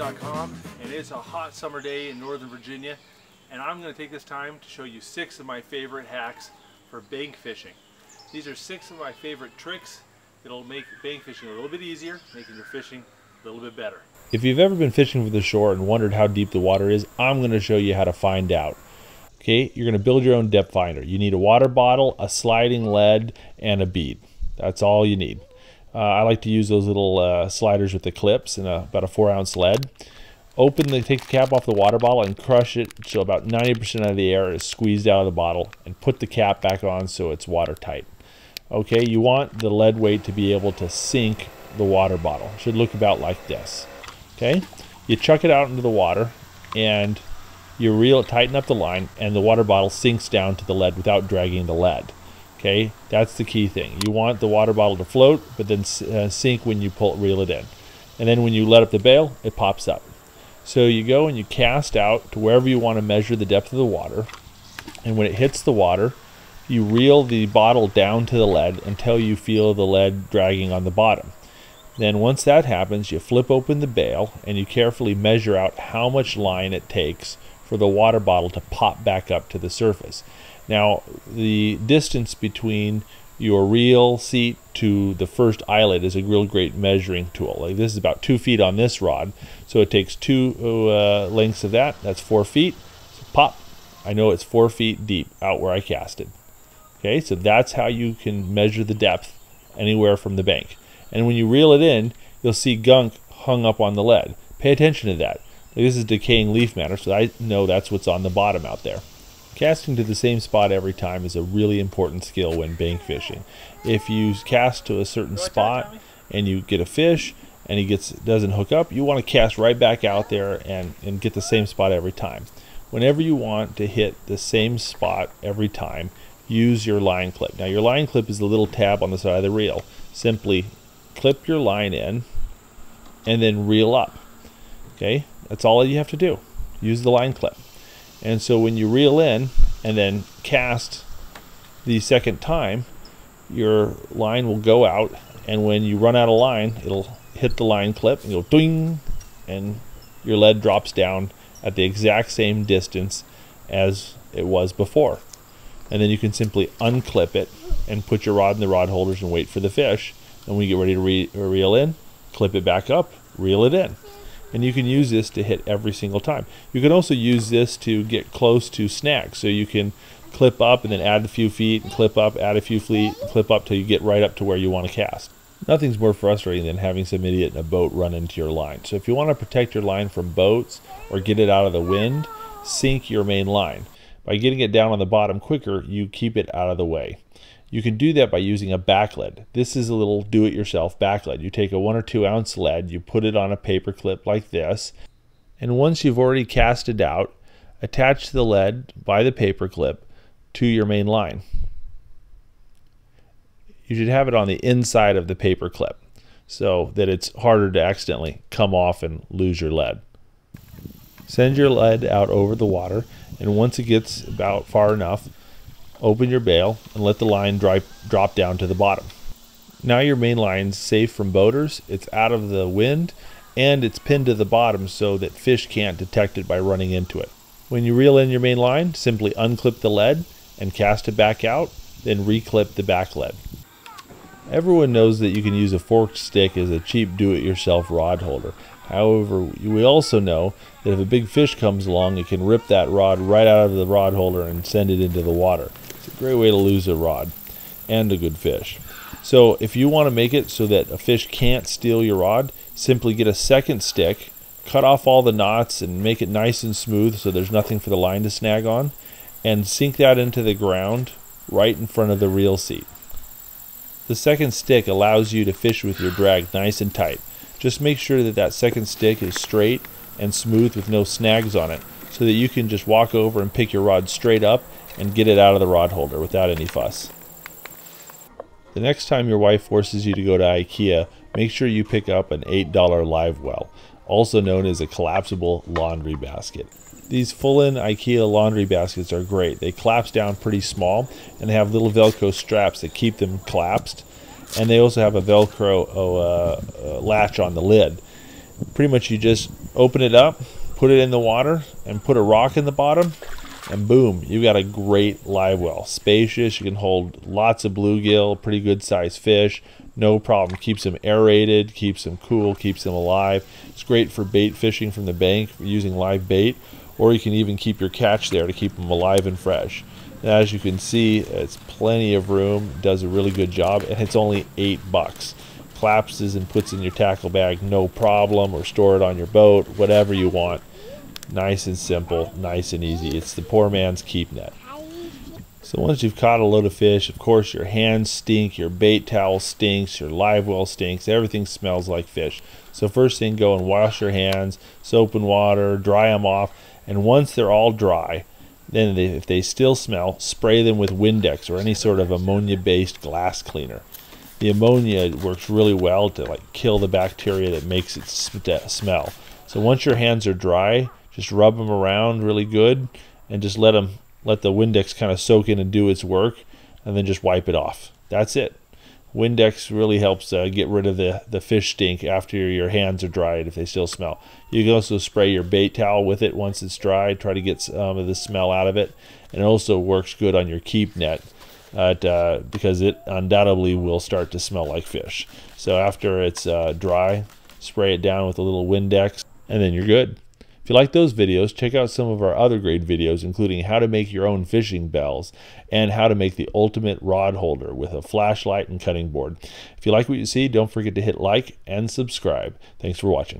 windex.com, and it's a hot summer day in Northern Virginia, and I'm going to take this time to show you 6 of my favorite hacks for bank fishing. These are 6 of my favorite tricks that'll make bank fishing a little bit easier, making your fishing a little bit better. If you've ever been fishing for the shore and wondered how deep the water is, I'm going to show you how to find out. Okay, you're going to build your own depth finder. You need a water bottle, a sliding lead, and a bead. That's all you need. I like to use those little sliders with the clips and about a 4-ounce lead. Take the cap off the water bottle and crush it until about 90% of the air is squeezed out of the bottle, and put the cap back on so it's watertight. Okay, you want the lead weight to be able to sink the water bottle. It should look about like this. Okay, you chuck it out into the water and you reel it, tighten up the line, and the water bottle sinks down to the lead without dragging the lead. Okay, that's the key thing. You want the water bottle to float, but then sink when you reel it in. And then when you let up the bail, it pops up. So you go and you cast out to wherever you want to measure the depth of the water. And when it hits the water, you reel the bottle down to the lead until you feel the lead dragging on the bottom. Then once that happens, you flip open the bail and you carefully measure out how much line it takes for the water bottle to pop back up to the surface. Now, the distance between your reel seat to the first eyelet is a real great measuring tool. Like, this is about 2 feet on this rod, so it takes 2 lengths of that. That's 4 feet. So pop, I know it's 4 feet deep out where I casted. Okay, so that's how you can measure the depth anywhere from the bank. And when you reel it in, you'll see gunk hung up on the lead. Pay attention to that. This is decaying leaf matter, so I know that's what's on the bottom out there. Casting to the same spot every time is a really important skill when bank fishing. If you cast to a certain spot and you get a fish and he doesn't hook up, you want to cast right back out there and get the same spot every time. Whenever you want to hit the same spot every time, use your line clip. Now, your line clip is the little tab on the side of the reel. Simply clip your line in and then reel up. Okay, that's all you have to do. Use the line clip. And so when you reel in and then cast the second time, your line will go out, and when you run out of line, it'll hit the line clip and go ding, and your lead drops down at the exact same distance as it was before. And then you can simply unclip it and put your rod in the rod holders and wait for the fish. And when you get ready to reel in, clip it back up, reel it in. And you can use this to hit every single time. You can also use this to get close to snags. So you can clip up and then add a few feet, and clip up, add a few feet, and clip up till you get right up to where you want to cast. Nothing's more frustrating than having some idiot in a boat run into your line. So if you want to protect your line from boats or get it out of the wind, sink your main line. By getting it down on the bottom quicker, you keep it out of the way. You can do that by using a back lead. This is a little do-it-yourself back lead. You take a 1 or 2 ounce lead, you put it on a paper clip like this, and once you've already cast it out, attach the lead by the paper clip to your main line. You should have it on the inside of the paper clip so that it's harder to accidentally come off and lose your lead. Send your lead out over the water, and once it gets about far enough, open your bail and let the line drop down to the bottom. Now your main line's safe from boaters, it's out of the wind, and it's pinned to the bottom so that fish can't detect it by running into it. When you reel in your main line, simply unclip the lead and cast it back out, then reclip the back lead. Everyone knows that you can use a forked stick as a cheap do-it-yourself rod holder. However, we also know that if a big fish comes along, it can rip that rod right out of the rod holder and send it into the water. It's a great way to lose a rod and a good fish. So if you want to make it so that a fish can't steal your rod, simply get a second stick, cut off all the knots and make it nice and smooth so there's nothing for the line to snag on, and sink that into the ground right in front of the reel seat. The second stick allows you to fish with your drag nice and tight. Just make sure that that second stick is straight and smooth with no snags on it, so that you can just walk over and pick your rod straight up and get it out of the rod holder without any fuss. The next time your wife forces you to go to IKEA, make sure you pick up an $8 live well, also known as a collapsible laundry basket. These full-in IKEA laundry baskets are great. They collapse down pretty small, and they have little Velcro straps that keep them collapsed. And they also have a Velcro latch on the lid. Pretty much you just open it up, put it in the water, and put a rock in the bottom, and boom, you've got a great live well. Spacious, you can hold lots of bluegill, pretty good sized fish, no problem. Keeps them aerated, keeps them cool, keeps them alive. It's great for bait fishing from the bank using live bait, or you can even keep your catch there to keep them alive and fresh. Now, as you can see, it's plenty of room, does a really good job, and it's only $8. Collapses and puts in your tackle bag, no problem, or store it on your boat, whatever you want. Nice and simple, nice and easy. It's the poor man's keep net. So once you've caught a load of fish, of course your hands stink, your bait towel stinks, your live well stinks, everything smells like fish. So first thing, go and wash your hands, soap and water, dry them off, and once they're all dry, then if they still smell, spray them with Windex or any sort of ammonia-based glass cleaner. The ammonia works really well to like kill the bacteria that makes it smell. So once your hands are dry, just rub them around really good and just let the Windex kind of soak in and do its work, and then just wipe it off. That's it. Windex really helps get rid of the fish stink after your hands are dried if they still smell. You can also spray your bait towel with it once it's dry, try to get some of the smell out of it. And it also works good on your keep net because it undoubtedly will start to smell like fish. So after it's dry, spray it down with a little Windex, and then you're good. If you like those videos, check out some of our other great videos, including how to make your own fishing bells and how to make the ultimate rod holder with a flashlight and cutting board. If you like what you see, don't forget to hit like and subscribe. Thanks for watching.